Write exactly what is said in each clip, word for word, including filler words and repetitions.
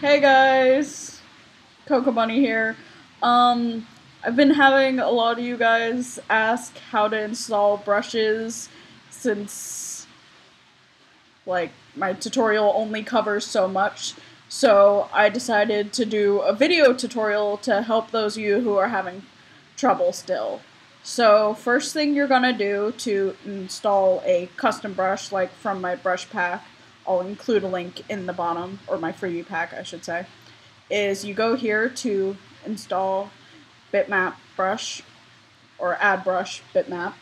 Hey guys, Cocobunnie here. Um, I've been having a lot of you guys ask how to install brushes since, like, my tutorial only covers so much. So I decided to do a video tutorial to help those of you who are having trouble still. So first thing you're gonna do to install a custom brush, like from my brush pack, I'll include a link in the bottom, or my freebie pack I should say, is you go here to install bitmap brush, or add brush bitmap,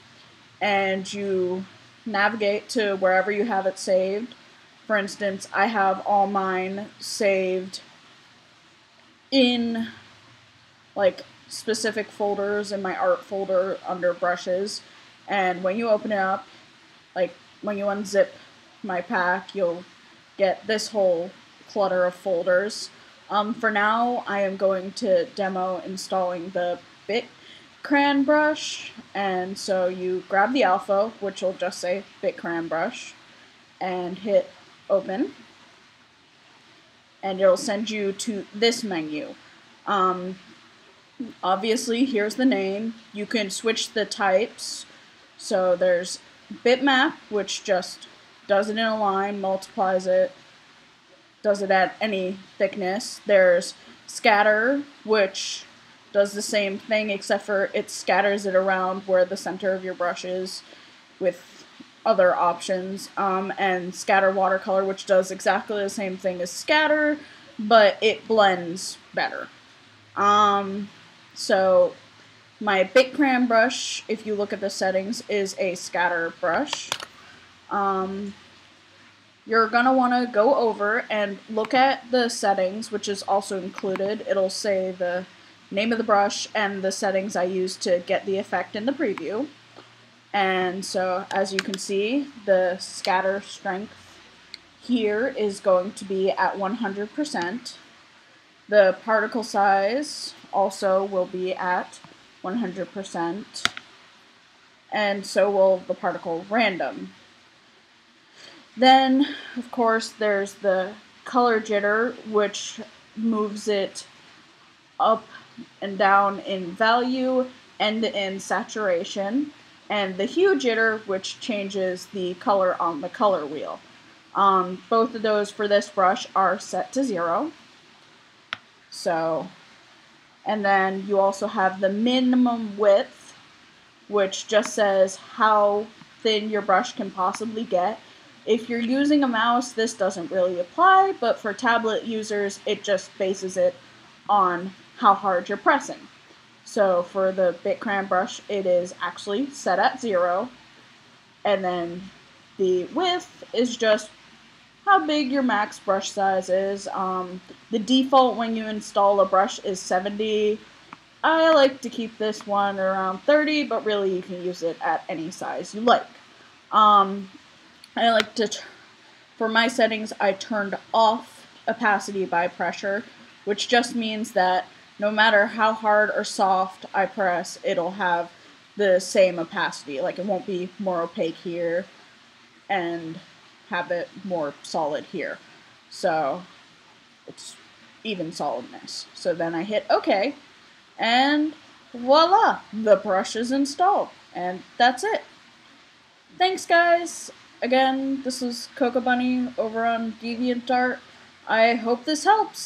and you navigate to wherever you have it saved. For instance, I have all mine saved in like specific folders in my art folder under brushes, and when you open it up, like when you unzip my pack, you'll get this whole clutter of folders. Um, for now, I am going to demo installing the BitCranBrush, and so you grab the alpha, which will just say BitCranBrush, and hit open, and it'll send you to this menu. Um, obviously, here's the name. You can switch the types, so there's bitmap, which just does it in a line, multiplies it, does it at any thickness. There's scatter, which does the same thing except for it scatters it around where the center of your brush is with other options. Um, and scatter watercolor, which does exactly the same thing as scatter, but it blends better. Um, so my BitCramp brush, if you look at the settings, is a scatter brush. Um, you're gonna want to go over and look at the settings, which is also included. It'll say the name of the brush and the settings I used to get the effect in the preview. And so as you can see, the scatter strength here is going to be at one hundred percent. The particle size also will be at one hundred percent, and so will the particle random. Then, of course, there's the color jitter, which moves it up and down in value and in saturation, and the hue jitter, which changes the color on the color wheel. Um, both of those for this brush are set to zero. So, and then you also have the minimum width, which just says how thin your brush can possibly get. If you're using a mouse, this doesn't really apply, but for tablet users, it just bases it on how hard you're pressing. So for the BitCramp brush, it is actually set at zero, and then the width is just how big your max brush size is. Um, the default when you install a brush is seventy. I like to keep this one around thirty, but really you can use it at any size you like. Um, I like to, for my settings, I turned off opacity by pressure, which just means that no matter how hard or soft I press, it'll have the same opacity. Like, it won't be more opaque here and have it more solid here. So it's even solidness. So then I hit OK, and voila, the brush is installed. And that's it. Thanks, guys. Again, this is Cocobunnie over on DeviantArt. I hope this helps.